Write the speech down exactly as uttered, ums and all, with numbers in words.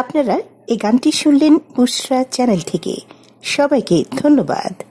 আপনারা এই গানটি শুনলেন বুশরা চ্যানেল থেকে। সবাইকে ধন্যবাদ।